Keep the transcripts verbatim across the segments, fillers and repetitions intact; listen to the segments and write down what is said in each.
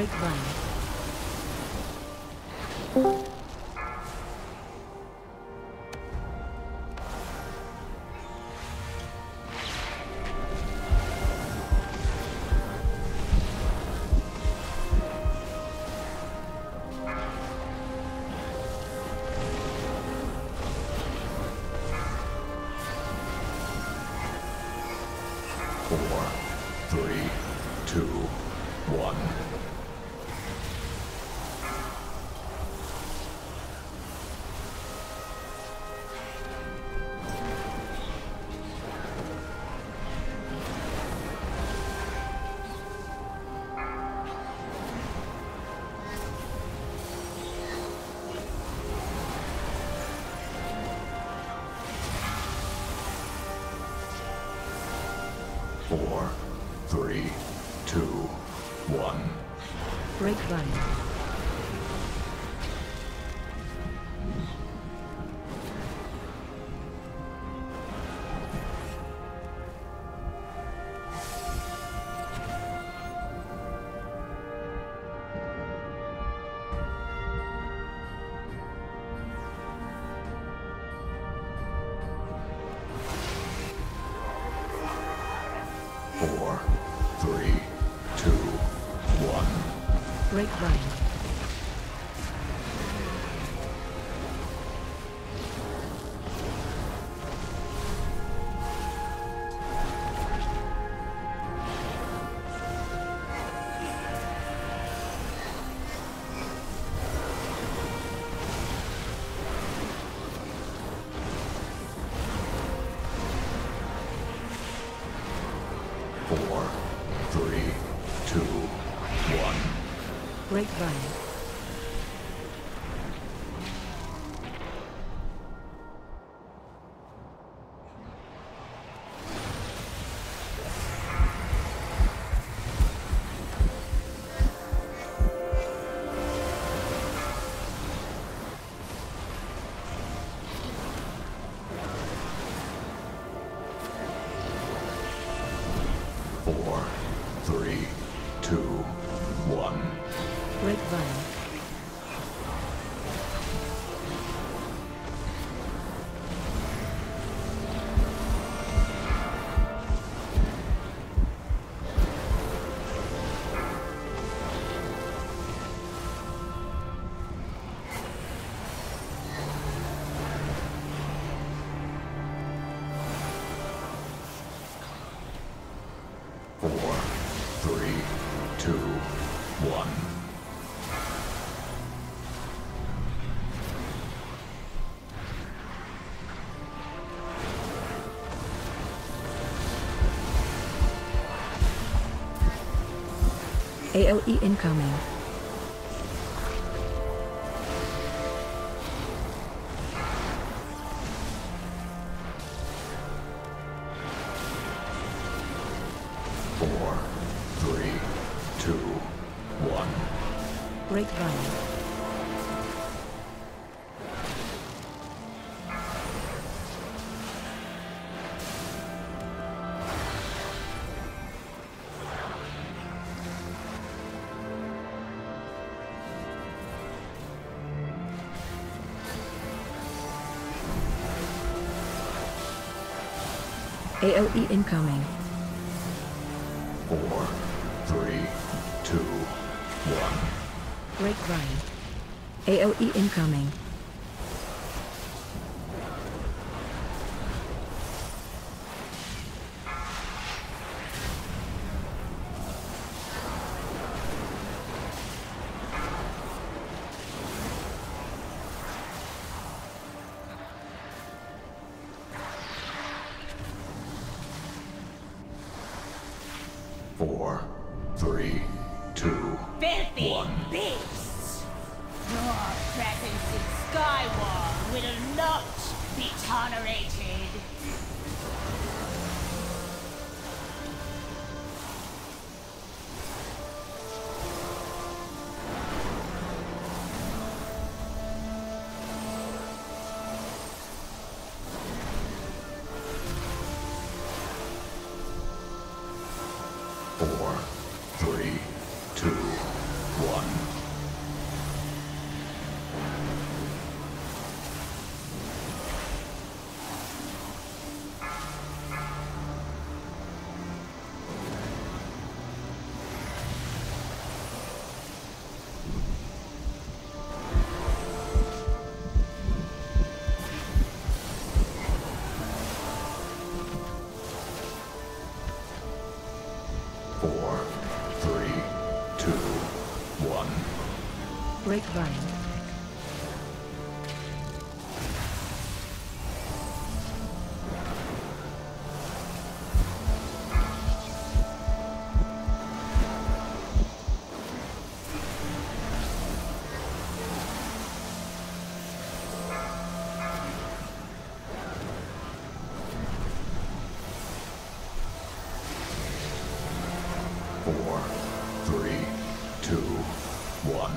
Break one. Four, three, two, one. Four, three, two, one. Break one. Four, three, two, one. Break one. Four, three, two, one. Break one. Four, three, two, one. Break one. Four, three, two, one. A O E incoming. Four, three, two, one. Break one. A O E incoming. Four, three, two, one. Break one. A O E incoming. Four, three, two, Filthy one. Beasts! Your presence in Skyward will not be tolerated. Four, three, two, grapevine. Four, three, two, one.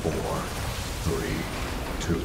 Four, three, two,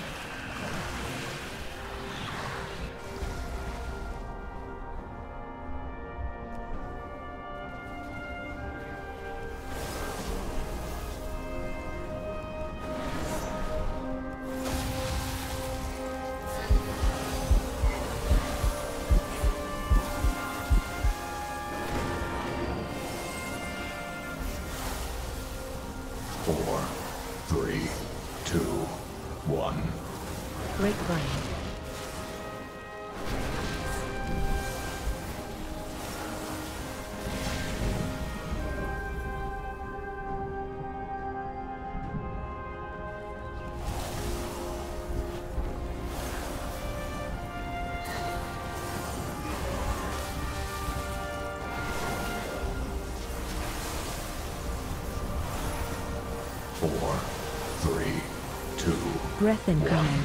breath and time.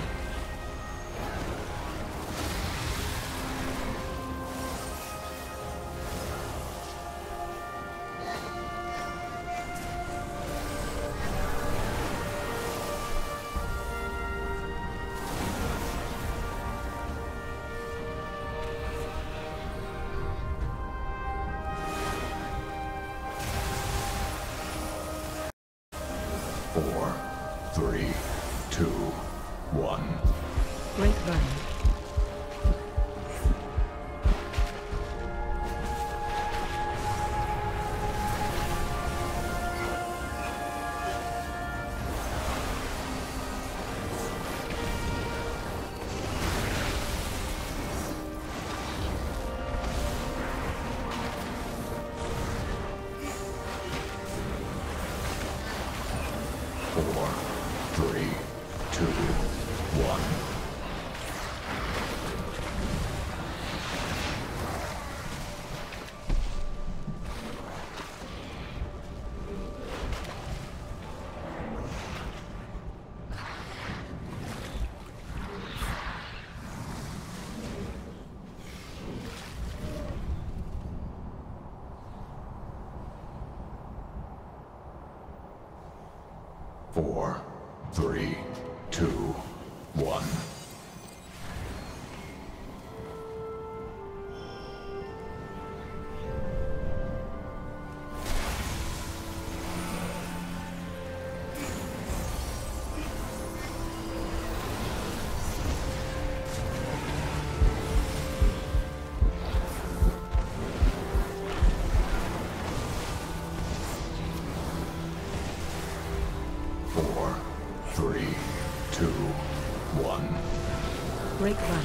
Four, three, two, one. Three. break line.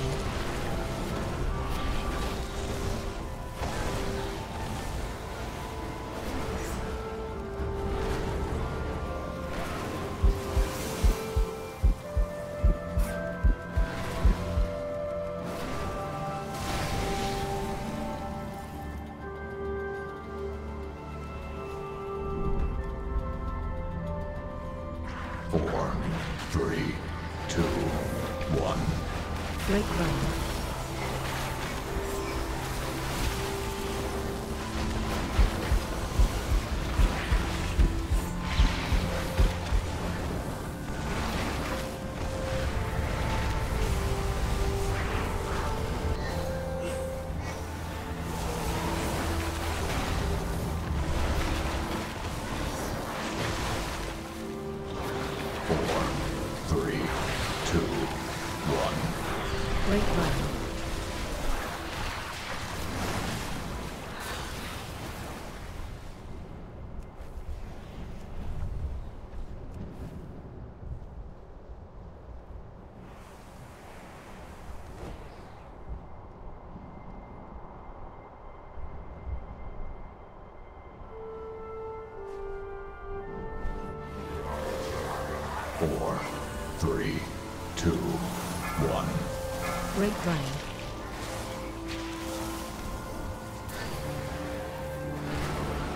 Four, three, two, one. Break line.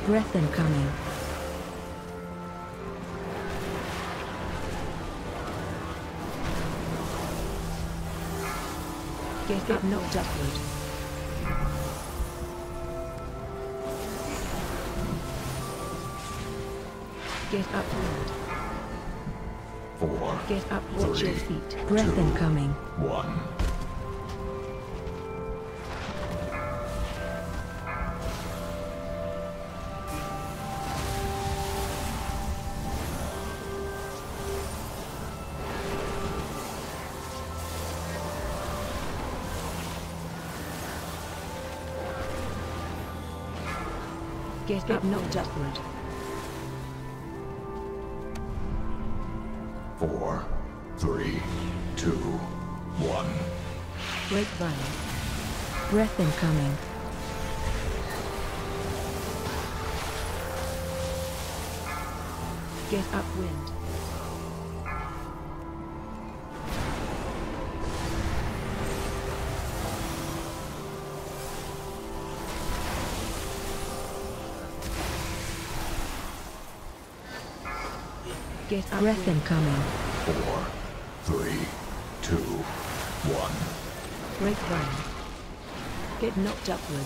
Breath incoming. Get it knocked upward. Get upward. Four, Get up, watch three, your feet. Breath two, incoming. One. Get up, knocked upward. Four, three, two, one. Break line. Breath incoming. Get upwind. Get up. Breath incoming. Four, three, two, one. Break line. Get knocked upward.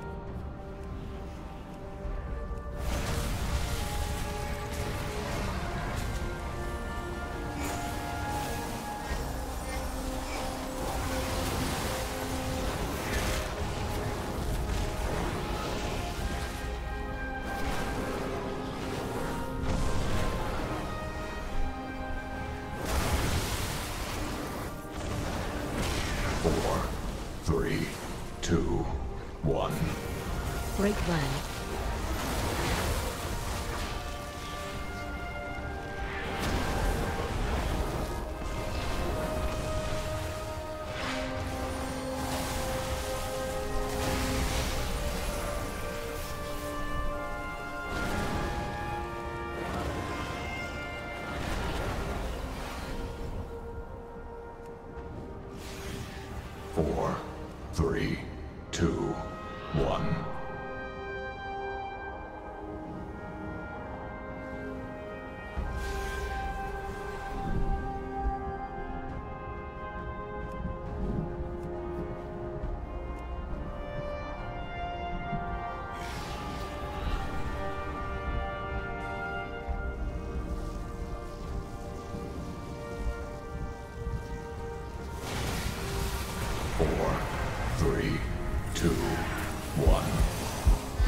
Four, three, two, one.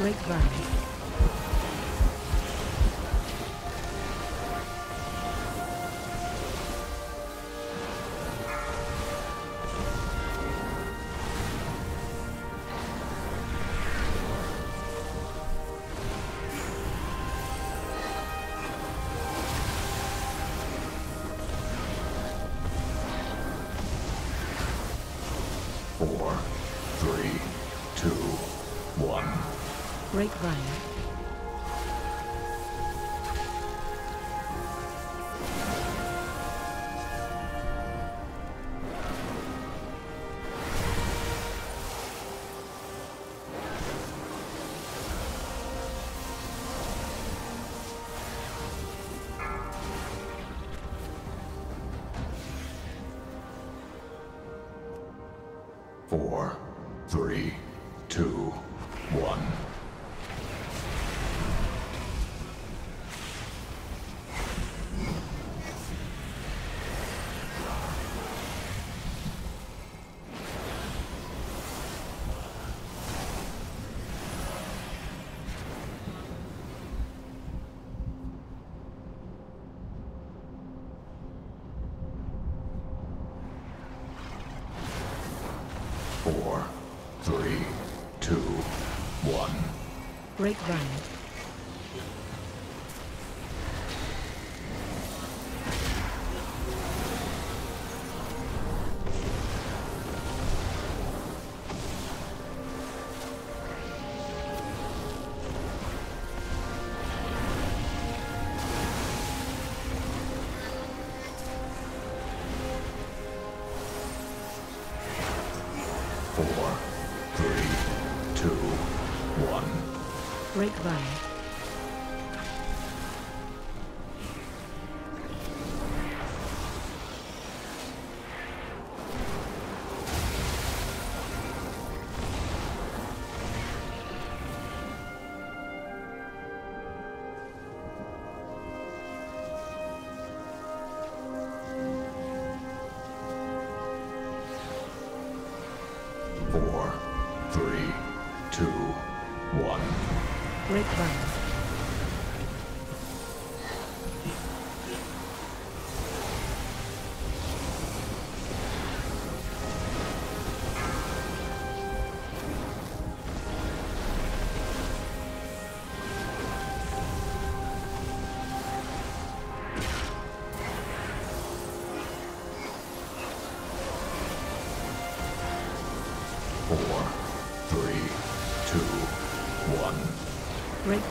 break ground. Four, three, two, one. Break ground. Four, three, two, one. Four, three, two, one. Break ground. Four, three, two, one. Break ground. Four, three, two, one. Break ground. Four, three, two, one. Break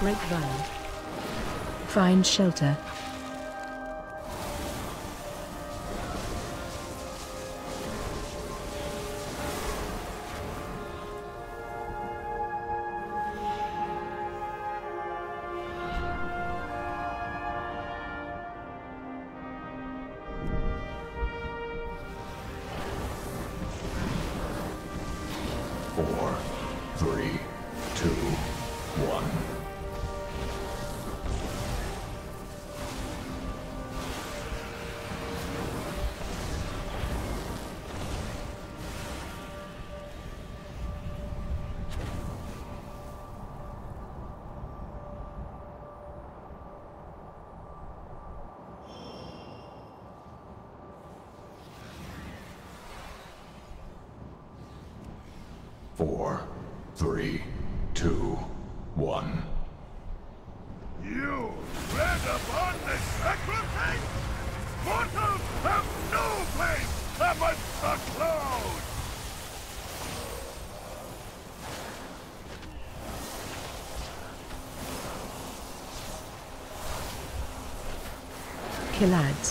Break ground. Find shelter. Four, three, two, one. Four, three, two, one. You tread upon the sacred thing? Mortals have no place amongst the clouds! Killads.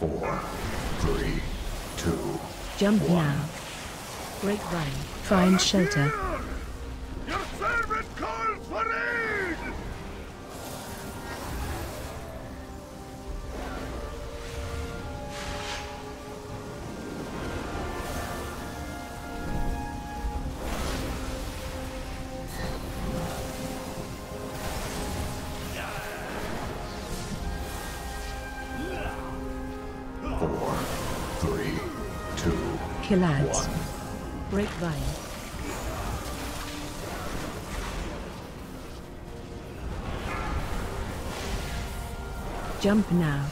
Four, three, two, Jump One. Now. Break right. Find Back shelter. Here. Your servant calls for aid! Killads. Grapevine. Jump now.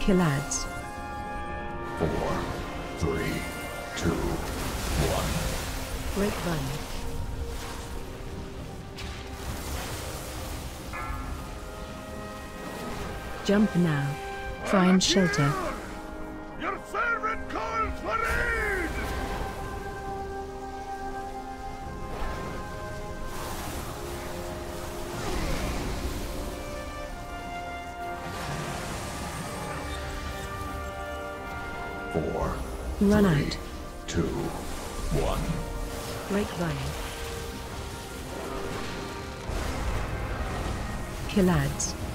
Killads. Four, three, two, one. Break one. Jump now. Find shelter. Your servant calls for aid! Four. Run three. Out. Two, one. Break line. Killads.